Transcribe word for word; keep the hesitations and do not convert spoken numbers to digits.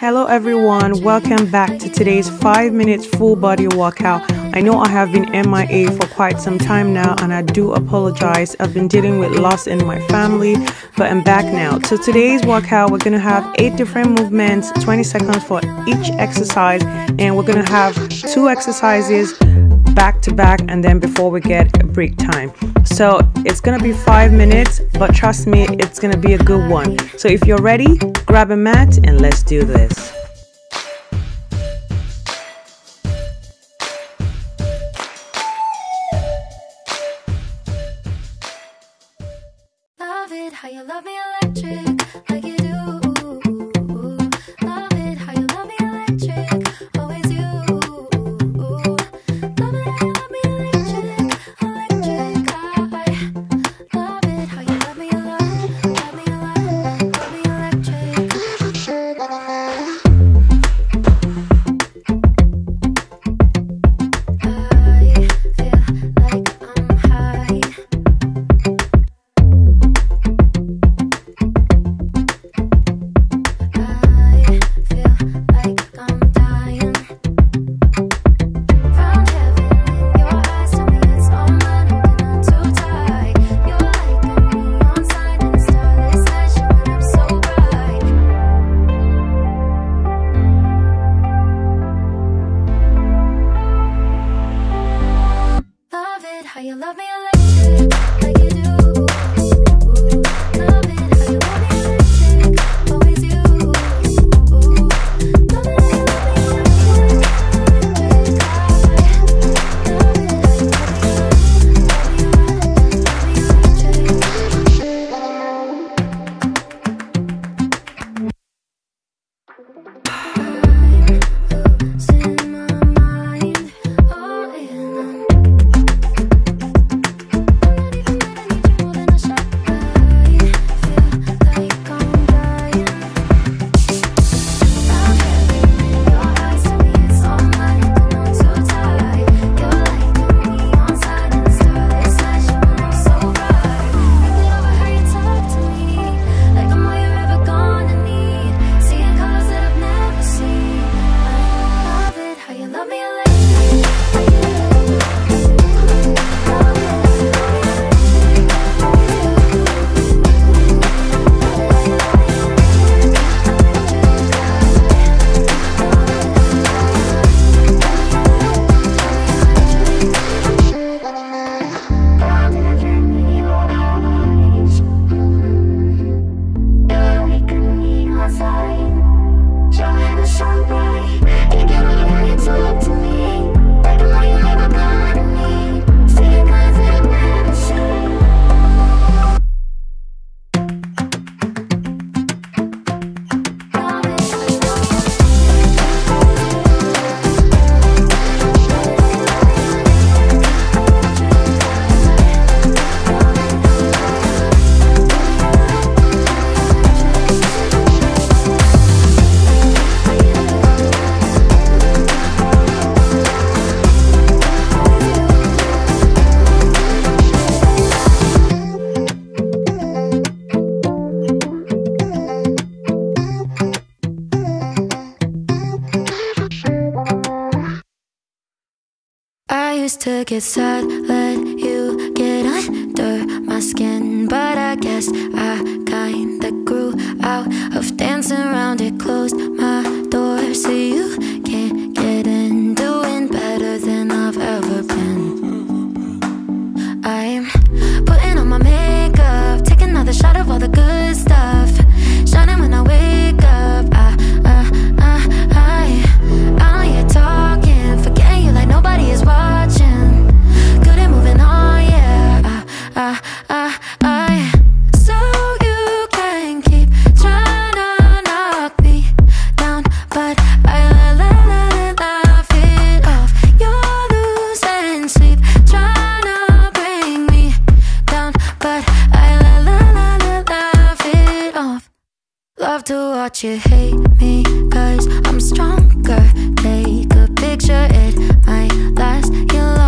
Hello everyone, welcome back to today's five minute full body workout. I know I have been M I A for quite some time now and I do apologize. I've been dealing with loss in my family, but I'm back now. So today's workout, we're going to have eight different movements, twenty seconds for each exercise, and we're going to have two exercises back to back and then before we get a break time. So it's gonna be five minutes, but trust me, it's gonna be a good one. So if you're ready, grab a mat and let's do this. Love it how you love me electric, like you do. To get sad, let you get under my skin, but I guess I kinda grew out of dancing around it. Closed my door so you can't get in, doing better than I've ever been. I'm putting on my makeup, take another shot of all the good stuff, shining when I wake up. I, I, I, I, I'm here talking, forgetting you like nobody is watching. Love to watch you hate me, cause I'm stronger. Take a picture, it might last. You